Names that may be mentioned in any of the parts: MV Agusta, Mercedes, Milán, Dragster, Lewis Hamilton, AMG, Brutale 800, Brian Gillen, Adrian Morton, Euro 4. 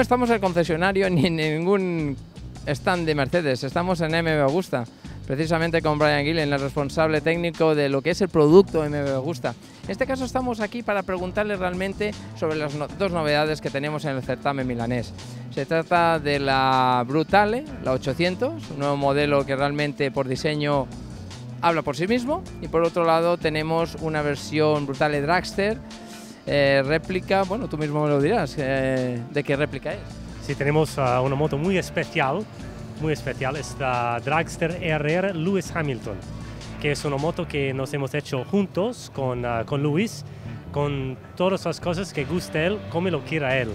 no estamos en el concesionario ni en ningún stand de Mercedes, estamos en MV Agusta, precisamente con Brian Gillen, el responsable técnico de lo que es el producto MV Agusta. En este caso estamos aquí para preguntarle realmente sobre las dos novedades que tenemos en el certamen milanés. Se trata de la Brutale, la 800, un nuevo modelo que realmente por diseño habla por sí mismo, y por otro lado tenemos una versión Brutale Dragster, réplica, bueno, tú mismo me lo dirás, ¿de qué réplica es? Sí, tenemos una moto muy especial, esta Dragster RR Lewis Hamilton, que es una moto que nos hemos hecho juntos con Lewis, con todas las cosas que guste él, como lo quiera él.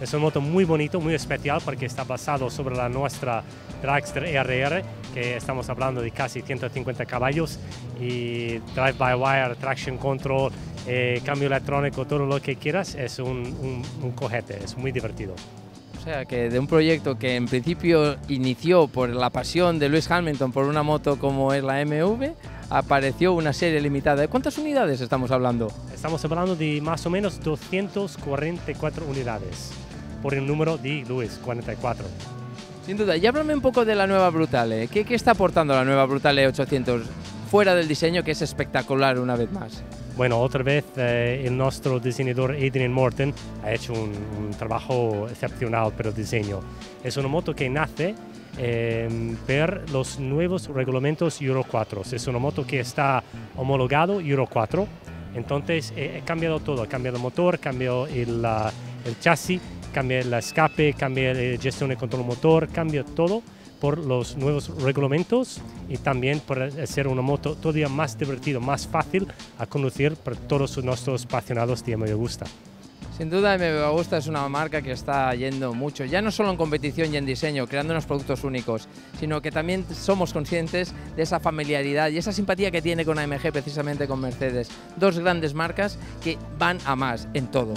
Es una moto muy bonita, muy especial, porque está basado sobre la nuestra Dragster RR, que estamos hablando de casi 150 caballos, y drive-by-wire, traction control, cambio electrónico, todo lo que quieras. Es un cohete, es muy divertido. O sea, que de un proyecto que en principio inició por la pasión de Lewis Hamilton por una moto como es la MV, apareció una serie limitada. ¿De cuántas unidades estamos hablando? Estamos hablando de más o menos 244 unidades, por el número de Lewis, 44. Sin duda. Y háblame un poco de la nueva Brutale. ¿Qué está aportando la nueva Brutale 800? Fuera del diseño, que es espectacular una vez más. Bueno, otra vez el nuestro diseñador Adrian Morton ha hecho un trabajo excepcional para el diseño. Es una moto que nace ver los nuevos reglamentos Euro 4. Es una moto que está homologado Euro 4, entonces he cambiado todo, cambia el motor, cambia el chasis, cambia el escape, cambia la gestión y control motor, cambia todo por los nuevos reglamentos, y también por hacer una moto todavía más divertida, más fácil a conducir para todos nuestros apasionados de MV Agusta. Sin duda, MV Agusta es una marca que está yendo mucho, ya no solo en competición y en diseño, creando unos productos únicos, sino que también somos conscientes de esa familiaridad y esa simpatía que tiene con AMG, precisamente con Mercedes. Dos grandes marcas que van a más en todo.